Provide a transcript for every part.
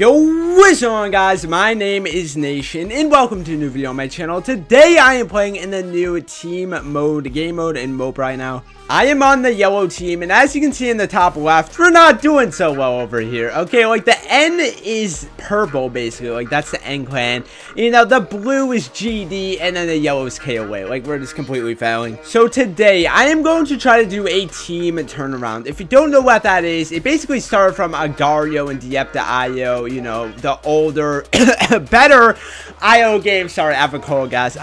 Yo, what's going on, guys? My name is Nation and welcome to a new video on my channel. Today I am playing in the new team mode, game mode in Mope right now. I am on the yellow team, and as you can see in the top left, we're not doing so well over here. Okay, like the N is purple basically, like that's the N clan. You know, the blue is GD and then the yellow is KOA. Like we're just completely failing. So today I am going to try to do a team turnaround. If you don't know what that is, it basically started from Agario and Diep.io. You know, the older better IO game. Sorry, I have a cold, guys.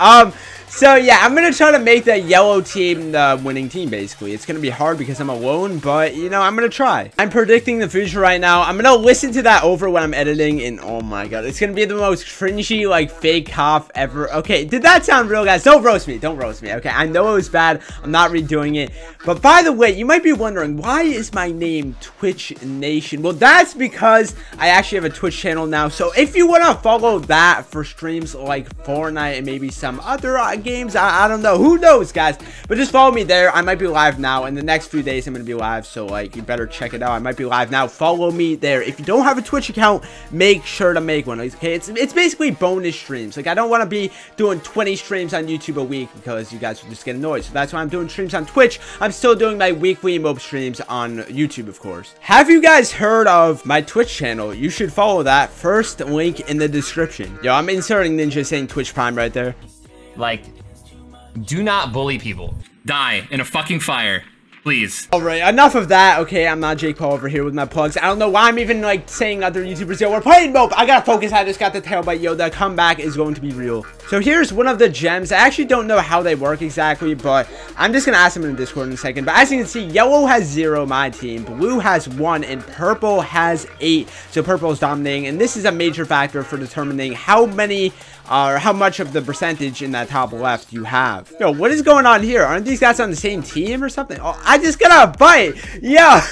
So yeah, I'm gonna try to make the yellow team the winning team basically. It's gonna be hard because I'm alone, but you know, I'm gonna try. I'm predicting the future right now. I'm gonna listen to that over when I'm editing, and oh my god, it's gonna be the most cringy like fake cough ever. Okay, did that sound real, guys? Don't roast me, don't roast me. Okay, I know it was bad, I'm not redoing it. But by the way, you might be wondering, why is my name Twitch Nation? Well, that's because I actually have a Twitch channel now. So if you want to follow that for streams like Fortnite and maybe some other games, I don't know, who knows, guys, but just follow me there. I might be live now in the next few days. I'm gonna be live, so like you better check it out. I might be live now, follow me there. If you don't have a Twitch account, make sure to make one. Okay, it's basically bonus streams. Like I don't want to be doing 20 streams on YouTube a week because you guys would just get annoyed, so that's why I'm doing streams on Twitch. I'm still doing my weekly Mope streams on YouTube, of course. Have you guys heard of my Twitch channel? You should follow that, first link in the description. Yo, I'm inserting Ninja saying Twitch Prime right there. Like, do not bully people. Die in a fucking fire, please. All right, enough of that. Okay, I'm not Jake Paul over here with my plugs. I don't know why I'm even like saying other YouTubers. Yo, we're playing Mope. I gotta focus. I just got the tailbite. Yo, the comeback is going to be real. So here's one of the gems. I actually don't know how they work exactly, but I'm just gonna ask them in the Discord in a second. But as you can see, yellow has 0, my team, blue has 1, and purple has 8. So purple is dominating, and this is a major factor for determining how many or how much of the percentage in that top left you have. Yo, what is going on here? Aren't these guys on the same team or something? Oh, I just got a bite. Yeah.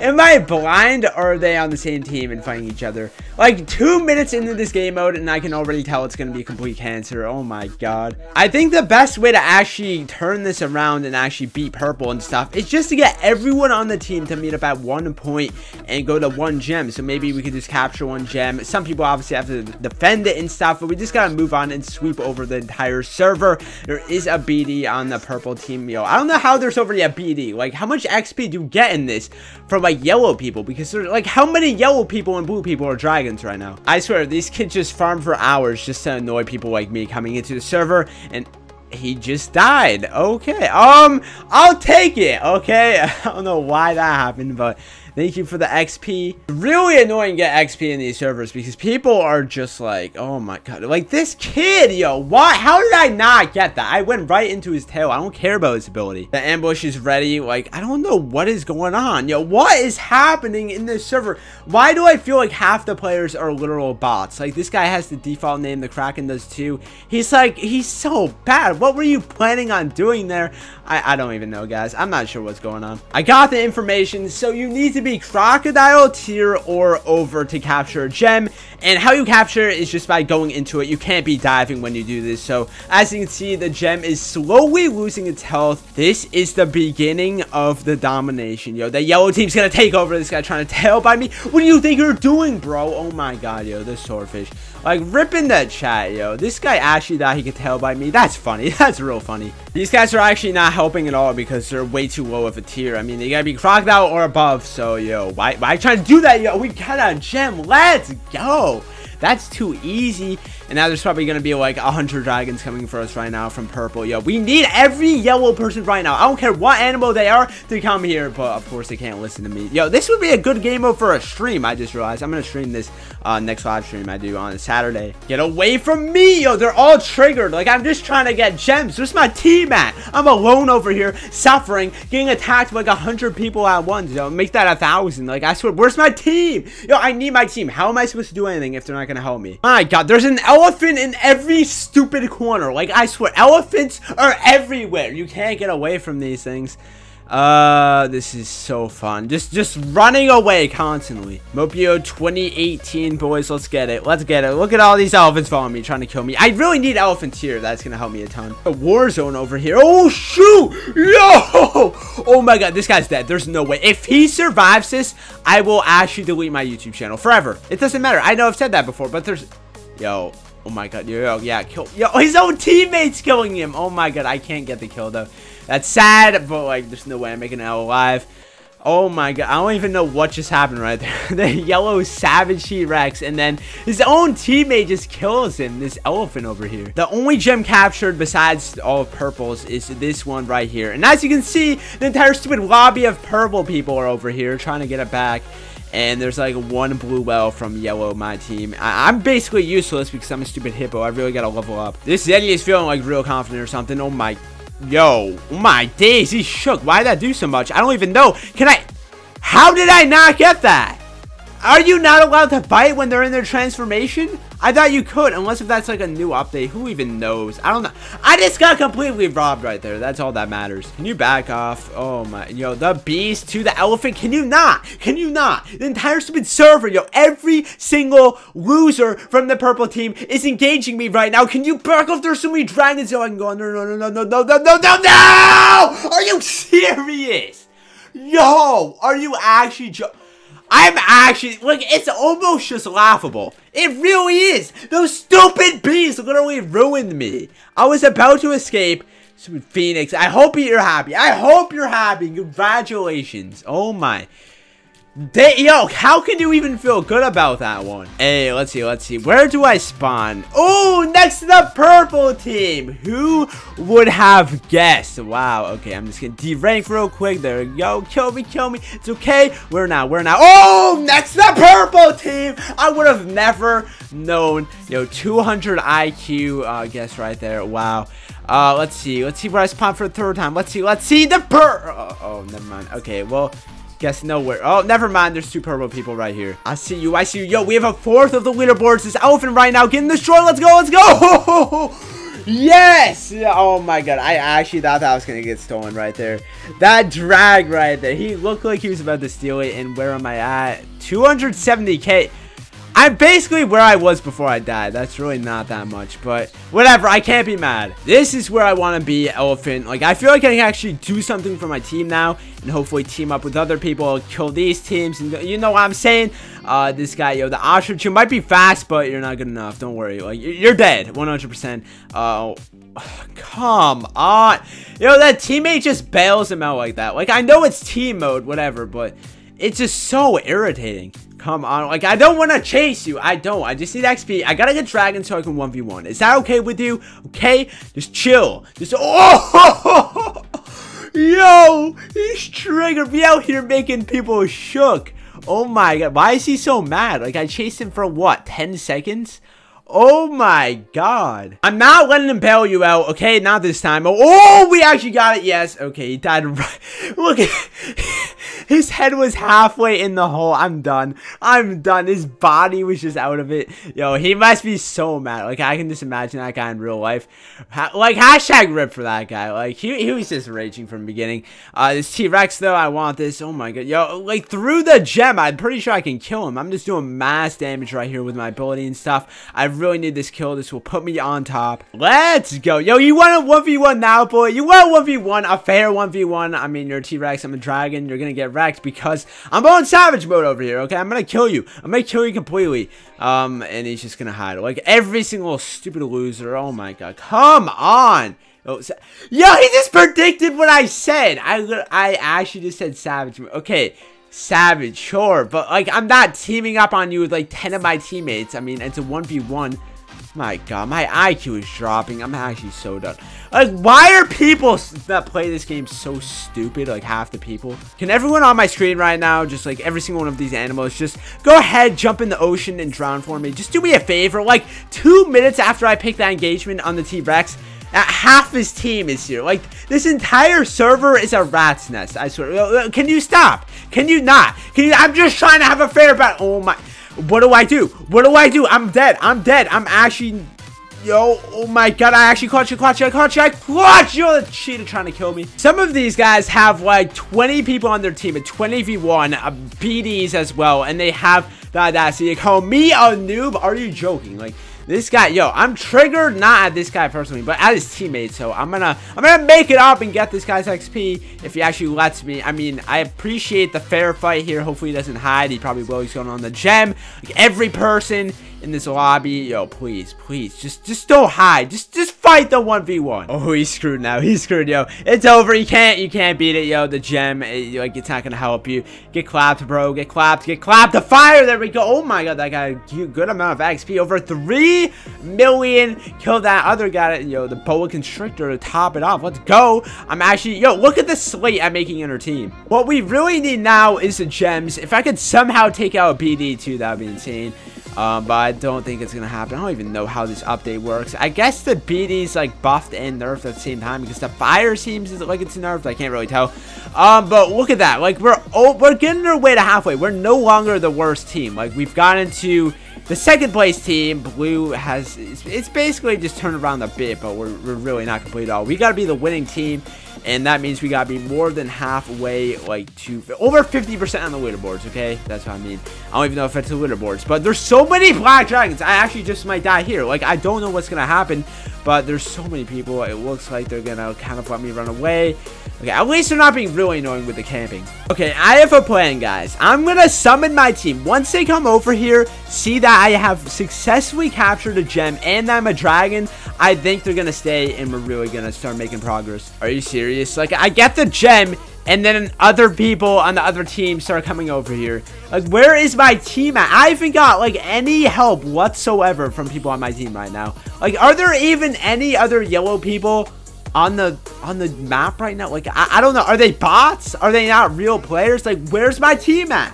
Am I blind, or are they on the same team and fighting each other? Like 2 minutes into this game mode and I can already tell it's going to be complete cancer. Oh my god. I think the best way to actually turn this around and actually beat purple and stuff is just to get everyone on the team to meet up at one point and go to one gem. So maybe we could just capture one gem. Some people obviously have to defend it and stuff, but we just got to move on and sweep over the entire server. There is a BD on the purple team. Yo, I don't know how there's already a BD. Like how much XP do you get in this from like yellow people? Because there's like, how many yellow people and blue people are dragons right now? I swear these kids just farm for hours just to annoy people like me coming into the server, and he just died. Okay, I'll take it. Okay, I don't know why that happened, but thank you for the XP. Really annoying to get XP in these servers because people are just like, oh my god, like this kid, yo, why? How did I not get that? I went right into his tail. I don't care about his ability. The ambush is ready. Like, I don't know what is going on. Yo, what is happening in this server? Why do I feel like half the players are literal bots? Like, this guy has the default name. The Kraken does too. He's like, he's so bad. What were you planning on doing there? I don't even know, guys. I'm not sure what's going on. I got the information. So you need to be crocodile tier or over to capture a gem, and how you capture it is just by going into it. You can't be diving when you do this. So as you can see, the gem is slowly losing its health. This is the beginning of the domination. Yo, the yellow team's gonna take over. This guy trying to tail by me. What do you think you're doing, bro? Oh my god, yo, the swordfish, like ripping the chat. Yo, this guy actually thought he could tail by me. That's funny. That's real funny. These guys are actually not helping at all because they're way too low of a tier. I mean, they gotta be crocodile or above. So yo, why trying to do that? Yo, we got a gem. Let's go. That's too easy. And now there's probably gonna be like 100 dragons coming for us right now from purple. Yo, we need every yellow person right now. I don't care what animal they are to come here, but of course they can't listen to me. Yo, this would be a good game mode for a stream. I just realized I'm gonna stream this next live stream I do on a Saturday. Get away from me. Yo, they're all triggered. Like I'm just trying to get gems. Where's my team at? I'm alone over here suffering, getting attacked by like 100 people at once. Yo, make that 1,000. Like I swear, where's my team? Yo, I need my team. How am I supposed to do anything if they're not gonna help me? My god, there's an elephant in every stupid corner. Like I swear, elephants are everywhere. You can't get away from these things. This is so fun. Just running away constantly. Mope.io 2018, boys. Let's get it. Let's get it. Look at all these elephants following me, trying to kill me. I really need elephants here. That's gonna help me a ton. A war zone over here. Oh shoot! Yo! Oh my god, this guy's dead. There's no way. If he survives this, I will actually delete my YouTube channel forever. It doesn't matter. I know I've said that before, but there's, yo. Oh my god, yo, yeah, kill, yo, his own teammates killing him. Oh my god, I can't get the kill though. That's sad, but like, there's no way I'm making it out alive. Oh my god, I don't even know what just happened right there. The yellow savage T-Rex, and then his own teammate just kills him, this elephant over here. The only gem captured besides all of purples is this one right here. And as you can see, the entire stupid lobby of purple people are over here trying to get it back. And there's like one blue whale from yellow, my team. I'm basically useless because I'm a stupid hippo. I really gotta level up. This Zeddy is feeling like real confident or something. Oh my, yo, oh my days, he shook. Why did that do so much? I don't even know. Can I, how did I not get that? Are you not allowed to bite when they're in their transformation? I thought you could, unless if that's like a new update. Who even knows? I don't know. I just got completely robbed right there. That's all that matters. Can you back off? Oh my, yo, the beast to the elephant. Can you not? Can you not? The entire stupid server, yo, every single loser from the purple team is engaging me right now. Can you back off? There's so many dragons. Yo, I can go on. No, no, no, no, no, no, no, no, no, no! Are you serious? Yo, are you actually joking? I'm actually, like, it's almost just laughable. It really is. Those stupid bees literally ruined me. I was about to escape. Stupid Phoenix. I hope you're happy. I hope you're happy. Congratulations. Oh, my. Yo, how can you even feel good about that one? Hey, let's see. Let's see. Where do I spawn? Oh, next to the purple team. Who would have guessed? Wow. Okay, I'm just gonna derank real quick. There we go. Kill me. Kill me. It's okay. We're not. We're not. Oh, next to the purple team. I would have never known. Yo, 200 IQ guess right there. Wow. Let's see. Let's see where I spawn for the third time. Let's see. Let's see the oh, never mind. Okay, well. Guess nowhere. Oh, never mind. There's two purple people right here. I see you. I see you. Yo, we have a fourth of the leaderboards. This elephant right now getting destroyed. Let's go. Let's go. Yes. Oh my god. I actually thought that was gonna get stolen right there. That drag right there. He looked like he was about to steal it. And where am I at? 270k. I'm basically where I was before I died. That's really not that much, but whatever. I can't be mad. This is where I want to be, elephant. Like, I feel like I can actually do something for my team now and hopefully team up with other people, kill these teams, and you know what I'm saying? This guy, yo, the ostrich, you might be fast, but you're not good enough. Don't worry. Like, you're dead, 100%. Come on. Yo, that teammate just bails him out like that. Like, I know it's team mode, whatever, but it's just so irritating. Come on. Like, I don't want to chase you. I don't. I just need XP. I got to get dragon so I can 1v1. Is that okay with you? Okay? Just chill. Just... Oh! Yo! He's triggered me out here making people shook. Oh, my God. Why is he so mad? Like, I chased him for, what, 10 seconds? Oh, my God. I'm not letting him bail you out, okay? Not this time. Oh, we actually got it. Yes. Okay, he died right... Look at... His head was halfway in the hole. I'm done. I'm done. His body was just out of it. Yo, he must be so mad. Like, I can just imagine that guy in real life. Like, hashtag rip for that guy. Like, he was just raging from the beginning. This T-Rex, though, I want this. Oh, my God. Yo, like, through the gem, I'm pretty sure I can kill him. I'm just doing mass damage right here with my ability and stuff. I really need this kill. This will put me on top. Let's go. Yo, you want a 1v1 now, boy? You want a 1v1? A fair 1v1. I mean, you're a T-Rex. I'm a dragon. You're going to get wrecked because I'm on savage mode over here. Okay, I'm gonna kill you. I'm gonna kill you completely. And he's just gonna hide like every single stupid loser. Oh my god, come on. Oh, yo, he just predicted what I said. I actually just said savage mode. Okay, savage, sure, but like I'm not teaming up on you with like 10 of my teammates. I mean, it's a 1v1. My god, my IQ is dropping. I'm actually so done. Like, why are people that play this game so stupid? Like, half the people. Can everyone on my screen right now, just like every single one of these animals, just go ahead, jump in the ocean and drown for me? Just do me a favor. Like, 2 minutes after I pick that engagement on the T-Rex, half his team is here. Like, this entire server is a rat's nest. I swear. Can you stop? Can you not? Can you? I'm just trying to have a fair battle. Oh my... What do I do? What do I do? I'm dead. I'm dead. I'm actually... Yo, oh my god, I actually caught you, I caught you. You're the cheater trying to kill me. Some of these guys have like 20 people on their team, a 20v1, PDs as well, and they have that. So you call me a noob? Are you joking? Like, this guy, yo, I'm triggered not at this guy personally, but at his teammate. So I'm gonna make it up and get this guy's XP if he actually lets me. I mean, I appreciate the fair fight here. Hopefully he doesn't hide. He probably will. He's going on the gem. Like, every person in this lobby, yo, please, please, just don't hide. Just fight the 1v1. Oh, he's screwed now. He's screwed, yo. It's over. You can't beat it, yo. The gem, like, it's not gonna help you. Get clapped, bro. Get clapped. The fire. There we go. Oh my god, that guy got a good amount of XP, over 3 million. Kill that other guy, yo, the boa constrictor, to top it off. Let's go. I'm actually, yo, look at the slate I'm making in our team. What we really need now is the gems. If I could somehow take out BD too, that would be insane. But I don't think it's gonna happen. I don't even know how this update works. I guess the BD's like buffed and nerfed at the same time, because the fire seems like it's nerfed. I can't really tell. But look at that. Like, we're getting our way to halfway. We're no longer the worst team. Like, we've gotten to the second place team. Blue has, it's basically just turned around a bit, but we're really not complete at all. We gotta be the winning team, and that means we gotta be more than halfway, like, to over 50% on the leaderboards. Okay, that's what I mean. I don't even know if it's the leaderboards, but there's so many black dragons. I actually just might die here. Like, I don't know what's gonna happen, but there's so many people. It looks like they're gonna kind of let me run away. Okay, at least they're not being really annoying with the camping. Okay, I have a plan, guys. I'm gonna summon my team. Once they come over here, see that I have successfully captured a gem and I'm a dragon, I think they're gonna stay, and we're really gonna start making progress. Are you serious? Like, I get the gem, and then other people on the other team start coming over here. Like, where is my team at? I haven't got, like, any help whatsoever from people on my team right now. Like, are there even any other yellow people on the map right now? Like, I don't know. Are they bots? Are they not real players? Like, where's my team at?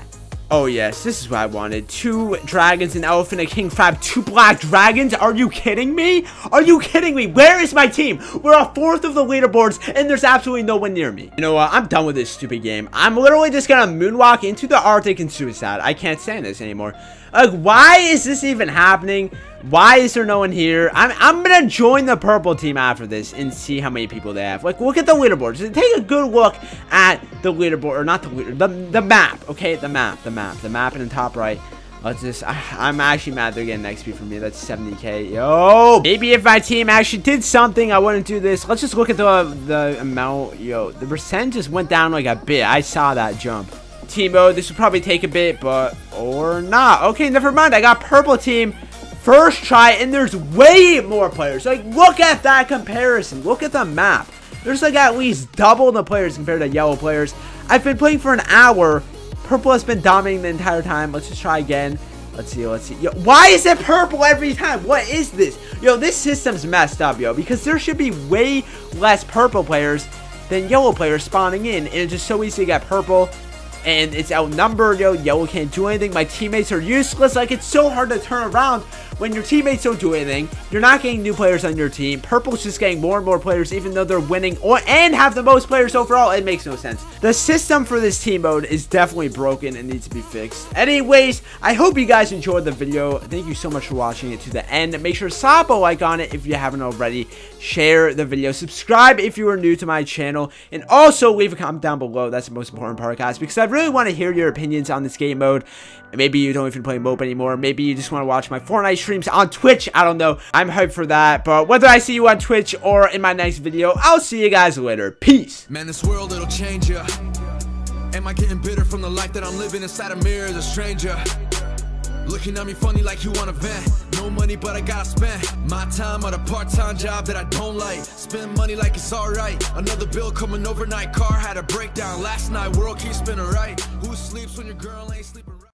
Oh yes, this is what I wanted. 2 dragons, an elephant, a king crab, 2 black dragons. Are you kidding me? Are you kidding me? Where is my team? We're 1/4 of the leaderboards, and there's absolutely no one near me. You know what? I'm done with this stupid game. I'm literally just gonna moonwalk into the Arctic and suicide. I can't stand this anymore. Like, why is this even happening? Why is there no one here? I'm gonna join the purple team after this and see how many people they have. Like, look at the leaderboards. Take a good look at the leaderboard, or not the leaderboard, the map. Okay, the map in the top right. Let's just, I'm actually mad they're getting XP from me. That's 70k. Yo, maybe if my team actually did something, I wouldn't do this. Let's just look at the amount. Yo, the percent just went down like a bit. I saw that jump. Team mode, this would probably take a bit, but or not. Okay, never mind. I got purple team first try, and there's way more players. Like, look at that comparison. Look at the map. There's like at least double the players compared to yellow players. I've been playing for an hour. Purple has been dominating the entire time. Let's just try again. Let's see. Yo, why is it purple every time? What is this? Yo, this system's messed up, yo, because there should be way less purple players than yellow players spawning in, and it's just so easy to get purple. And it's outnumbered, yo. Yellow can't do anything. My teammates are useless. Like, it's so hard to turn around when your teammates don't do anything. You're not getting new players on your team. Purple's just getting more and more players, even though they're winning and have the most players overall. It makes no sense. The system for this team mode is definitely broken and needs to be fixed. Anyways, I hope you guys enjoyed the video. Thank you so much for watching it to the end. Make sure to slap a like on it if you haven't already. Share the video. Subscribe if you are new to my channel. And also leave a comment down below. That's the most important part, guys, because I really want to hear your opinions on this game mode. Maybe you don't even play Mope anymore. Maybe you just want to watch my Fortnite streams on Twitch. I don't know. I'm hyped for that. But whether I see you on Twitch or in my next video, I'll see you guys later. Peace. Man, this world, it'll change ya. Am I getting bitter from the life that I'm living inside a mirror as a stranger? Looking at me funny like you want to vent. No money, but I gotta spend my time on a part-time job that I don't like. Spend money like it's alright. Another bill coming overnight. Car had a breakdown last night. World keeps spinning right. Who sleeps when your girl ain't sleeping right?